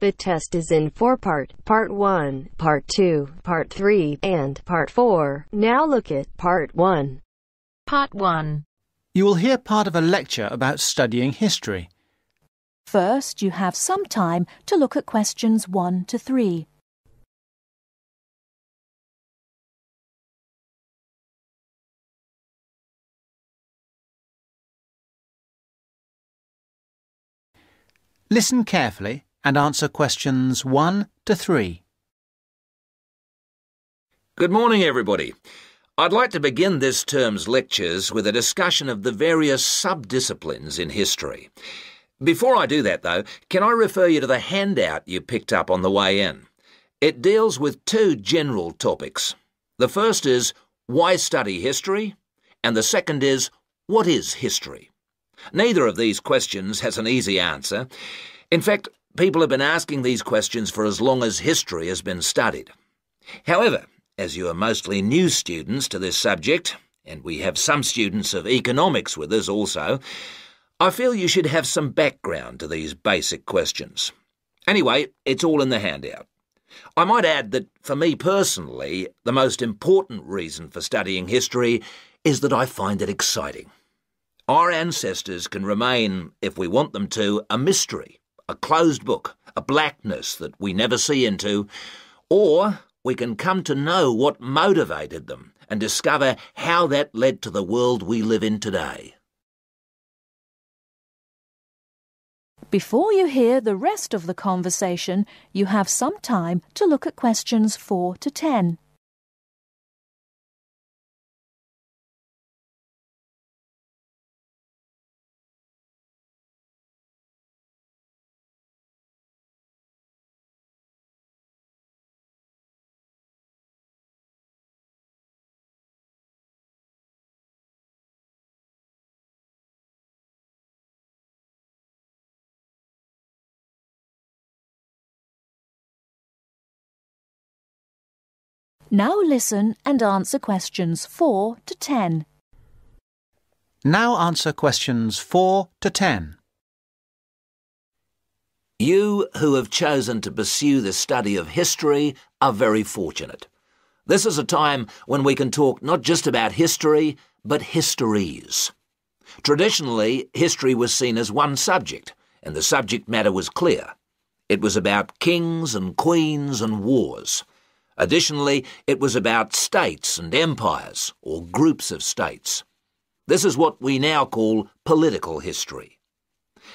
The test is in four-part, Part 1, Part 2, Part 3, and Part 4. Now look at Part 1. Part 1. You will hear part of a lecture about studying history. First, you have some time to look at questions 1 to 3. Listen carefully and answer questions 1 to 3. Good morning, everybody. I'd like to begin this term's lectures with a discussion of the various sub-disciplines in history. Before I do that, though, can I refer you to the handout you picked up on the way in? It deals with two general topics. The first is, why study history? And the second is, what is history? Neither of these questions has an easy answer. In fact, people have been asking these questions for as long as history has been studied. However, as you are mostly new students to this subject, and we have some students of economics with us also, I feel you should have some background to these basic questions. Anyway, it's all in the handout. I might add that, for me personally, the most important reason for studying history is that I find it exciting. Our ancestors can remain, if we want them to, a mystery. A closed book, a blackness that we never see into, or we can come to know what motivated them and discover how that led to the world we live in today. Before you hear the rest of the conversation, you have some time to look at questions 4 to 10. Now listen and answer questions 4 to 10. Now answer questions 4 to 10. You who have chosen to pursue the study of history are very fortunate. This is a time when we can talk not just about history, but histories. Traditionally, history was seen as one subject, and the subject matter was clear. It was about kings and queens and wars. Additionally, it was about states and empires, or groups of states. This is what we now call political history.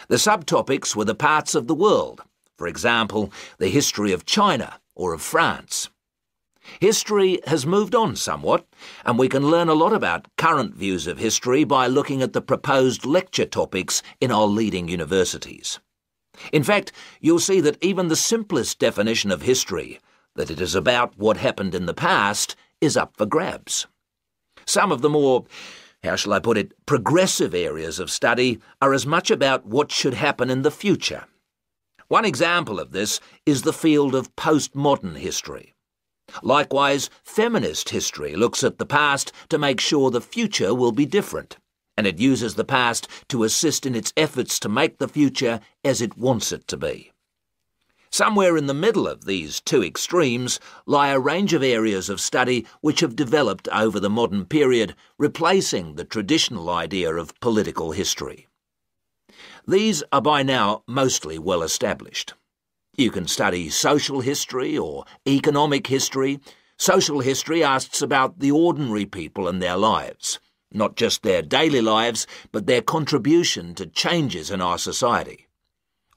The subtopics were the parts of the world, for example, the history of China or of France. History has moved on somewhat, and we can learn a lot about current views of history by looking at the proposed lecture topics in our leading universities. In fact, you'll see that even the simplest definition of history, that it is about what happened in the past, is up for grabs. Some of the more, how shall I put it, progressive areas of study are as much about what should happen in the future. One example of this is the field of postmodern history. Likewise, feminist history looks at the past to make sure the future will be different, and it uses the past to assist in its efforts to make the future as it wants it to be. Somewhere in the middle of these two extremes lie a range of areas of study which have developed over the modern period, replacing the traditional idea of political history. These are by now mostly well established. You can study social history or economic history. Social history asks about the ordinary people and their lives, not just their daily lives, but their contribution to changes in our society.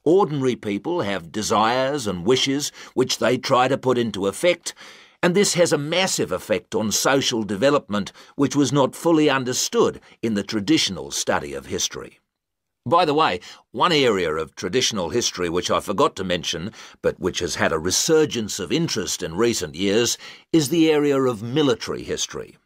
Ordinary people have desires and wishes which they try to put into effect, and this has a massive effect on social development which was not fully understood in the traditional study of history. By the way, one area of traditional history which I forgot to mention, but which has had a resurgence of interest in recent years, is the area of military history.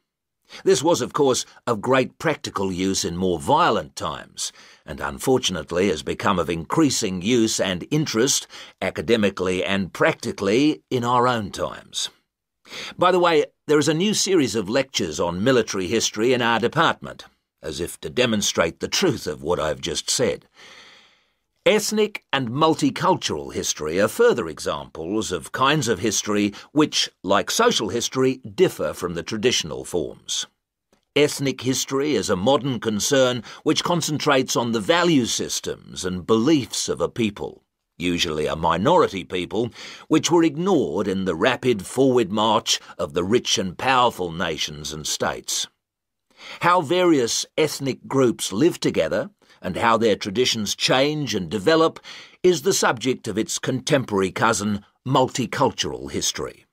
This was, of course, of great practical use in more violent times, and unfortunately has become of increasing use and interest, academically and practically, in our own times. By the way, there is a new series of lectures on military history in our department, as if to demonstrate the truth of what I've just said. Ethnic and multicultural history are further examples of kinds of history which, like social history, differ from the traditional forms. Ethnic history is a modern concern which concentrates on the value systems and beliefs of a people, usually a minority people, which were ignored in the rapid forward march of the rich and powerful nations and states. How various ethnic groups live together and how their traditions change and develop is the subject of its contemporary cousin, multicultural history.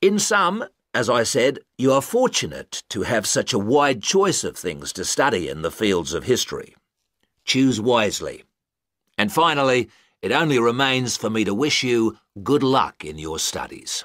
In sum, as I said, you are fortunate to have such a wide choice of things to study in the fields of history. Choose wisely. And finally, it only remains for me to wish you good luck in your studies.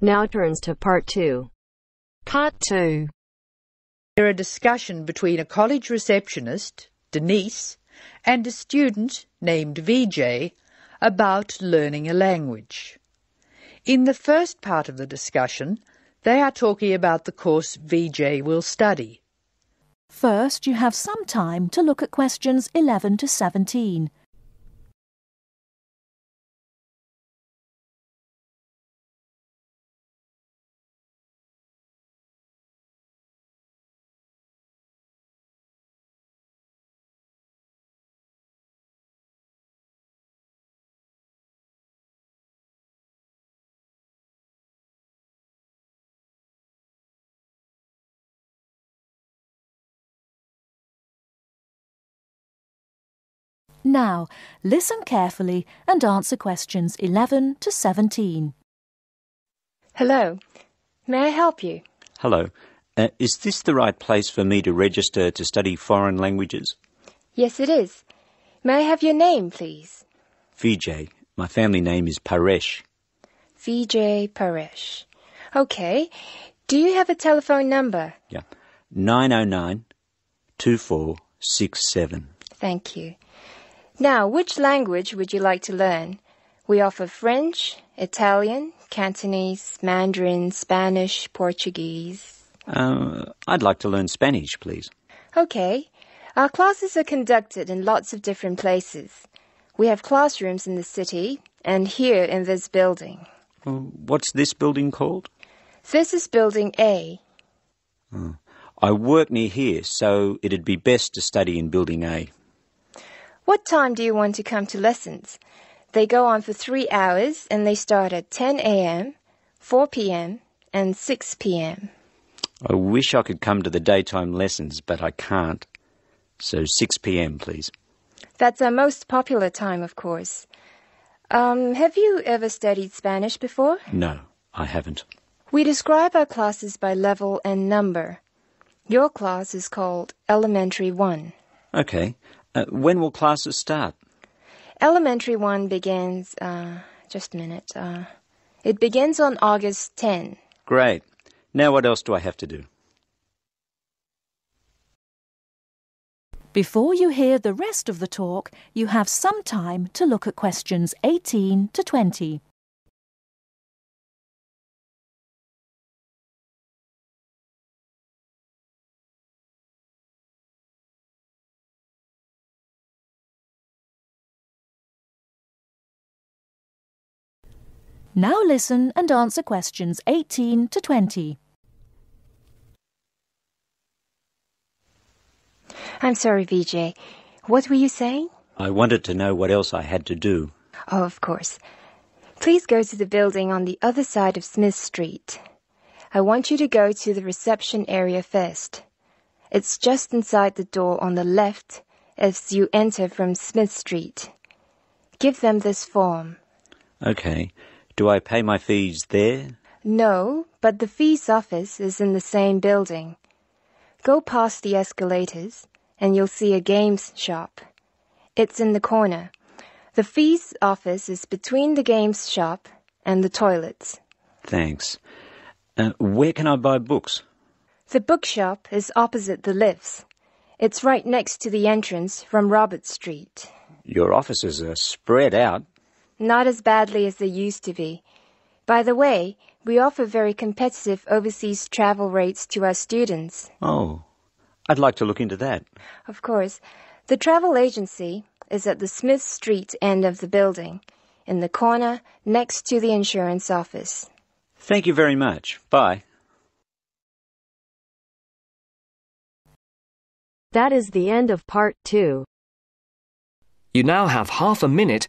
Now turns to part two. Part two. There a discussion between a college receptionist, Denise, and a student named Vijay about learning a language. In the first part of the discussion, they are talking about the course Vijay will study. First, you have some time to look at questions 11 to 17. Now, listen carefully and answer questions 11 to 17. Hello. May I help you? Hello. Is this the right place for me to register to study foreign languages? Yes, it is. May I have your name, please? Vijay. My family name is Paresh. Vijay Paresh. OK. Do you have a telephone number? Yeah. 909-2467. Thank you. Now, which language would you like to learn? We offer French, Italian, Cantonese, Mandarin, Spanish, Portuguese. I'd like to learn Spanish, please. Okay. Our classes are conducted in lots of different places. We have classrooms in the city and here in this building. What's this building called? This is Building A. I work near here, so it'd be best to study in Building A. What time do you want to come to lessons? They go on for 3 hours and they start at 10 a.m., 4 p.m. and 6 p.m. I wish I could come to the daytime lessons, but I can't. So 6 p.m., please. That's our most popular time, of course. Have you ever studied Spanish before? No, I haven't. We describe our classes by level and number. Your class is called Elementary 1. Okay. When will classes start? Elementary 1 begins... just a minute. It begins on August 10. Great. Now what else do I have to do? Before you hear the rest of the talk, you have some time to look at questions 18 to 20. Now listen and answer questions 18 to 20. I'm sorry, Vijay. What were you saying? I wanted to know what else I had to do. Oh, of course. Please go to the building on the other side of Smith Street. I want you to go to the reception area first. It's just inside the door on the left as you enter from Smith Street. Give them this form. Okay. Do I pay my fees there? No, but the fees office is in the same building. Go past the escalators and you'll see a games shop. It's in the corner. The fees office is between the games shop and the toilets. Thanks. Where can I buy books? The bookshop is opposite the lifts. It's right next to the entrance from Robert Street. Your offices are spread out. Not as badly as they used to be. By the way, we offer very competitive overseas travel rates to our students. Oh, I'd like to look into that. Of course. The travel agency is at the Smith Street end of the building, in the corner next to the insurance office. Thank you very much. Bye. That is the end of part 2. You now have half a minute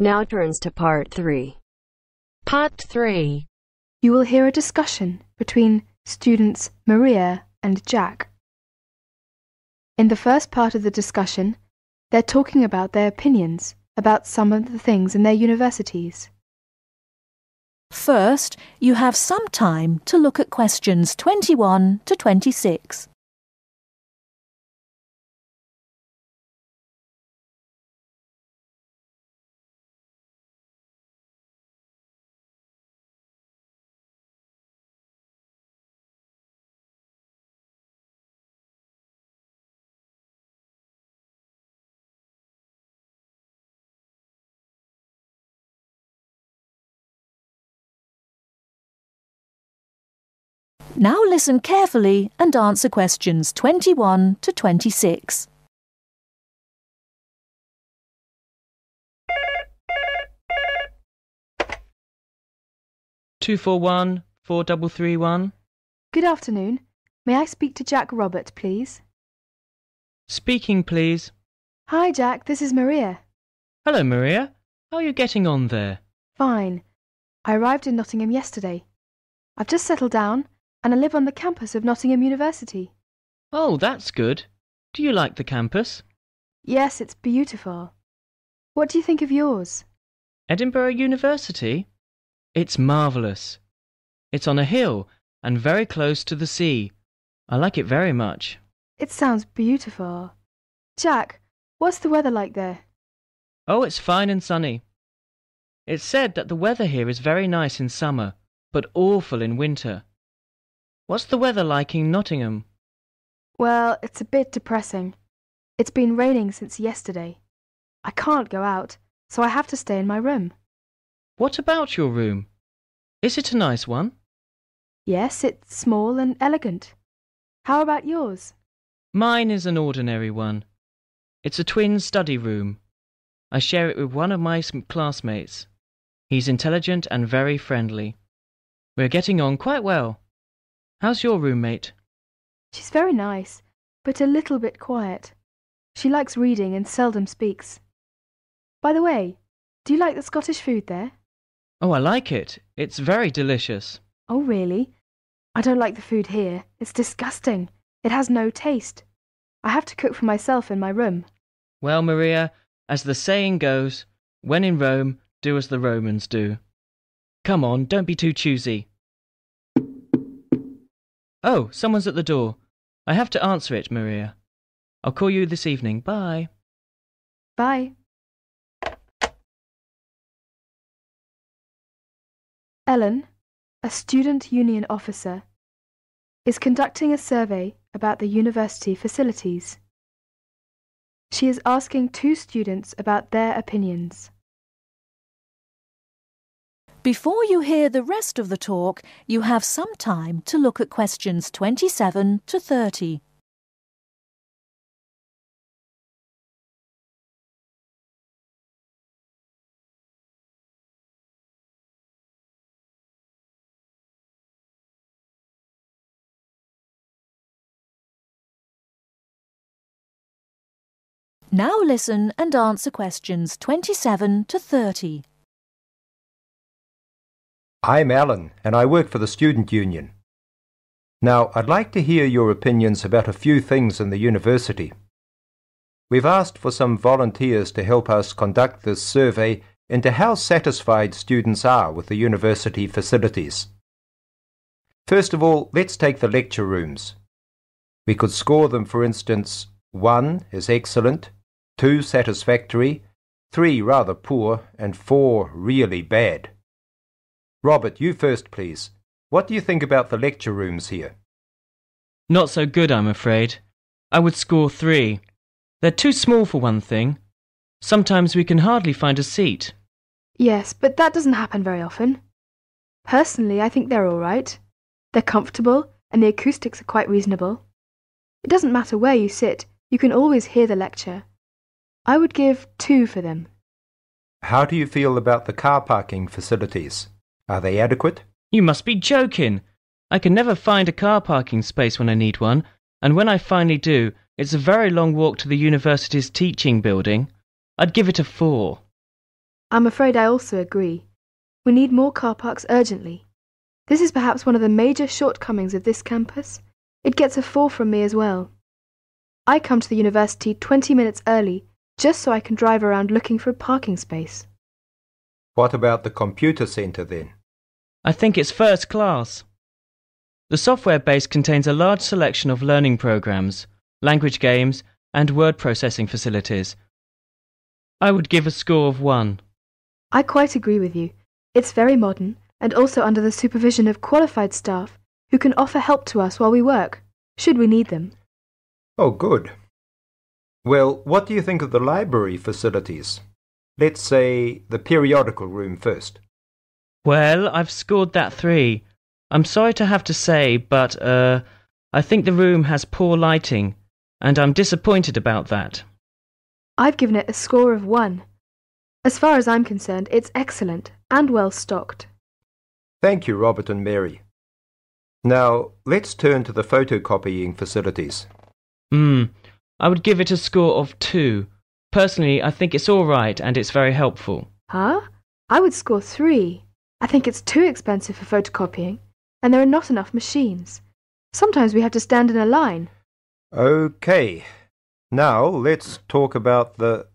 Now turns to part 3. Part 3. You will hear a discussion between students Maria and Jack. In the first part of the discussion, they're talking about their opinions about some of the things in their universities. First, you have some time to look at questions 21 to 26. Now listen carefully and answer questions 21 to 26. (241, 4331) Good afternoon. May I speak to Jack Robert, please? Speaking, please. Hi, Jack. This is Maria. Hello, Maria. How are you getting on there? Fine. I arrived in Nottingham yesterday. I've just settled down. And I live on the campus of Nottingham University. Oh, that's good. Do you like the campus? Yes, it's beautiful. What do you think of yours? Edinburgh University? It's marvellous. It's on a hill and very close to the sea. I like it very much. It sounds beautiful. Jack, what's the weather like there? Oh, it's fine and sunny. It's said that the weather here is very nice in summer, but awful in winter. What's the weather like in Nottingham? Well, it's a bit depressing. It's been raining since yesterday. I can't go out, so I have to stay in my room. What about your room? Is it a nice one? Yes, it's small and elegant. How about yours? Mine is an ordinary one. It's a twin study room. I share it with one of my classmates. He's intelligent and very friendly. We're getting on quite well. How's your roommate? She's very nice, but a little bit quiet. She likes reading and seldom speaks. By the way, do you like the Scottish food there? Oh, I like it. It's very delicious. Oh, really? I don't like the food here. It's disgusting. It has no taste. I have to cook for myself in my room. Well, Maria, as the saying goes, when in Rome, do as the Romans do. Come on, don't be too choosy. Oh, someone's at the door. I have to answer it, Maria. I'll call you this evening. Bye. Bye. Ellen, a student union officer, is conducting a survey about the university facilities. She is asking two students about their opinions. Before you hear the rest of the talk, you have some time to look at questions 27 to 30. Now listen and answer questions 27 to 30. I'm Alan and I work for the Student Union. Now, I'd like to hear your opinions about a few things in the university. We've asked for some volunteers to help us conduct this survey into how satisfied students are with the university facilities. First of all, let's take the lecture rooms. We could score them, for instance, 1 is excellent, 2 satisfactory, 3 rather poor, and 4 really bad. Robert, you first, please. What do you think about the lecture rooms here? Not so good, I'm afraid. I would score 3. They're too small for one thing. Sometimes we can hardly find a seat. Yes, but that doesn't happen very often. Personally, I think they're all right. They're comfortable and the acoustics are quite reasonable. It doesn't matter where you sit, you can always hear the lecture. I would give 2 for them. How do you feel about the car parking facilities? Are they adequate? You must be joking! I can never find a car parking space when I need one, and when I finally do, it's a very long walk to the university's teaching building. I'd give it a 4. I'm afraid I also agree. We need more car parks urgently. This is perhaps one of the major shortcomings of this campus. It gets a 4 from me as well. I come to the university 20 minutes early, just so I can drive around looking for a parking space. What about the computer centre then? I think it's first class. The software base contains a large selection of learning programmes, language games and word processing facilities. I would give a score of 1. I quite agree with you. It's very modern and also under the supervision of qualified staff who can offer help to us while we work, should we need them. Oh, good. Well, what do you think of the library facilities? Let's say the periodical room first. Well, I've scored that 3. I'm sorry to have to say, but, I think the room has poor lighting, and I'm disappointed about that. I've given it a score of 1. As far as I'm concerned, it's excellent and well stocked. Thank you, Robert and Mary. Now, let's turn to the photocopying facilities. I would give it a score of 2. Personally, I think it's all right and it's very helpful. Huh? I would score 3. I think it's too expensive for photocopying and there are not enough machines. Sometimes we have to stand in a line. OK. Now, let's talk about the...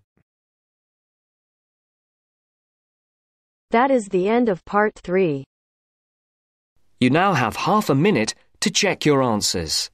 That is the end of part 3. You now have half a minute to check your answers.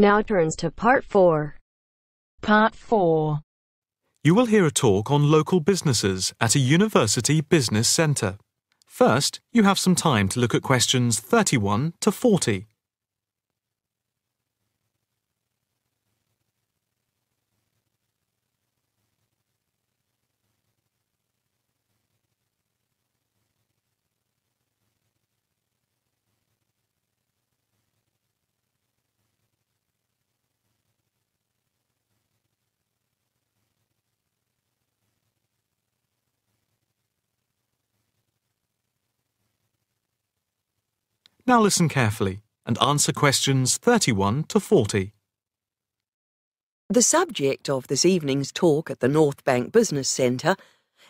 Now turns to Part 4. Part 4. You will hear a talk on local businesses at a university business centre. First, you have some time to look at questions 31 to 40. Now listen carefully and answer questions 31 to 40. The subject of this evening's talk at the North Bank Business Centre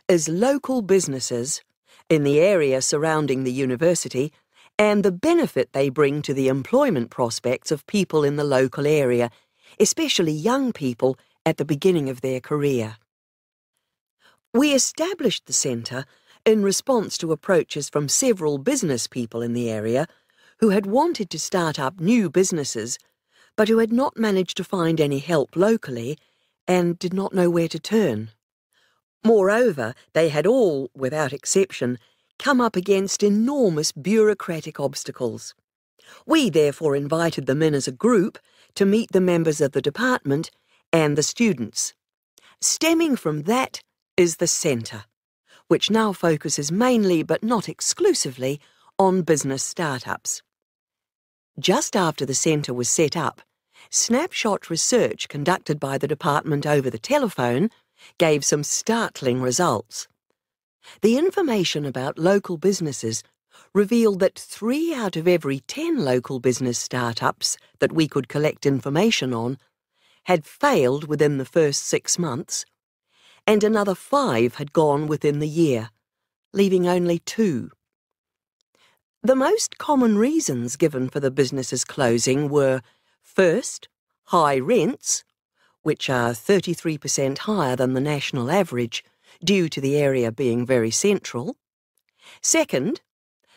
is local businesses in the area surrounding the university and the benefit they bring to the employment prospects of people in the local area, especially young people at the beginning of their career. We established the centre in response to approaches from several business people in the area who had wanted to start up new businesses but who had not managed to find any help locally and did not know where to turn. Moreover, they had all, without exception, come up against enormous bureaucratic obstacles. We therefore invited them in as a group to meet the members of the department and the students. Stemming from that is the centre, which now focuses mainly but not exclusively on business startups. Just after the centre was set up, snapshot research conducted by the department over the telephone gave some startling results. The information about local businesses revealed that 3 out of every 10 local business startups that we could collect information on had failed within the first 6 months, and another 5 had gone within the year, leaving only 2. The most common reasons given for the businesses closing were, first, high rents, which are 33% higher than the national average, due to the area being very central. Second,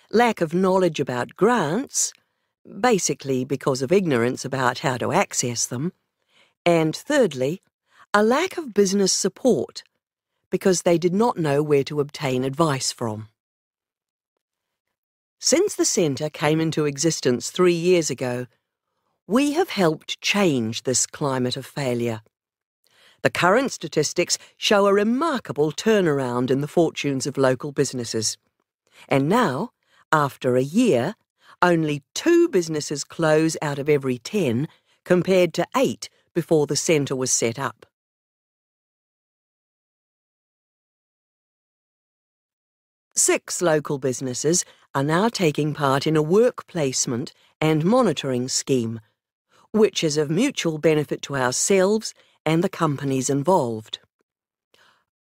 lack of knowledge about grants, basically because of ignorance about how to access them. And thirdly, a lack of business support, because they did not know where to obtain advice from. Since the centre came into existence 3 years ago, we have helped change this climate of failure. The current statistics show a remarkable turnaround in the fortunes of local businesses. And now, after a year, only 2 businesses close out of every 10, compared to 8 before the centre was set up. Six local businesses are now taking part in a work placement and monitoring scheme, which is of mutual benefit to ourselves and the companies involved.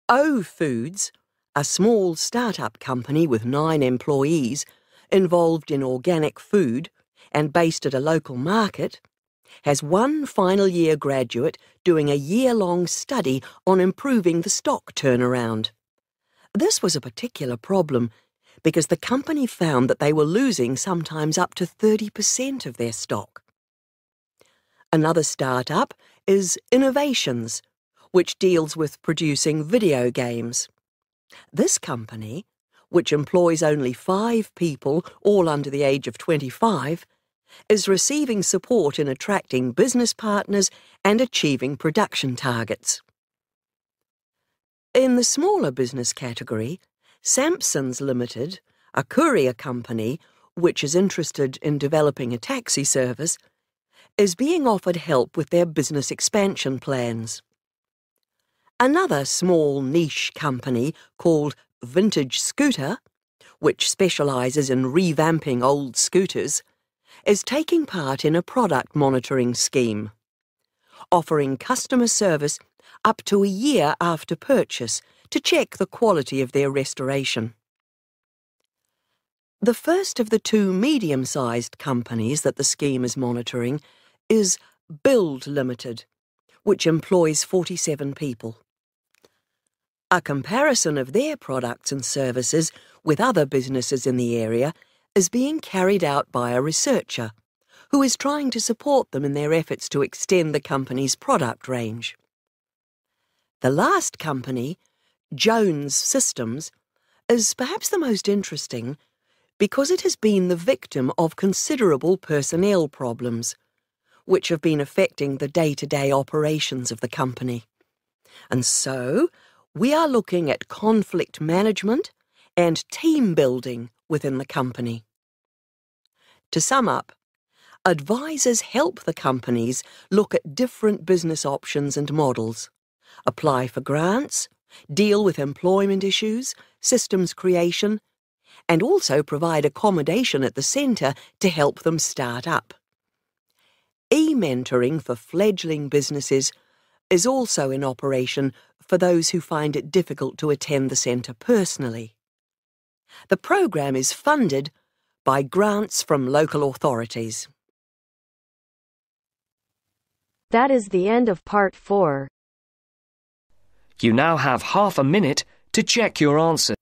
O Foods, a small start-up company with 9 employees, involved in organic food and based at a local market, has 1 final year graduate doing a year-long study on improving the stock turnaround. This was a particular problem because the company found that they were losing sometimes up to 30% of their stock. Another start-up is Innovations, which deals with producing video games. This company, which employs only 5 people, all under the age of 25, is receiving support in attracting business partners and achieving production targets. In the smaller business category, Sampsons Limited, a courier company which is interested in developing a taxi service, is being offered help with their business expansion plans. Another small niche company called Vintage Scooter, which specialises in revamping old scooters, is taking part in a product monitoring scheme, offering customer service up to a year after purchase to check the quality of their restoration. The first of the 2 medium-sized companies that the scheme is monitoring is Build Limited, which employs 47 people. A comparison of their products and services with other businesses in the area is being carried out by a researcher who is trying to support them in their efforts to extend the company's product range. The last company, Jones Systems, is perhaps the most interesting because it has been the victim of considerable personnel problems, which have been affecting the day-to-day operations of the company. And so, we are looking at conflict management and team building within the company. To sum up, advisors help the companies look at different business options and models, apply for grants, deal with employment issues, systems creation, and also provide accommodation at the centre to help them start up. E-mentoring for fledgling businesses is also in operation for those who find it difficult to attend the centre personally. The programme is funded by grants from local authorities. That is the end of part 4. You now have half a minute to check your answer.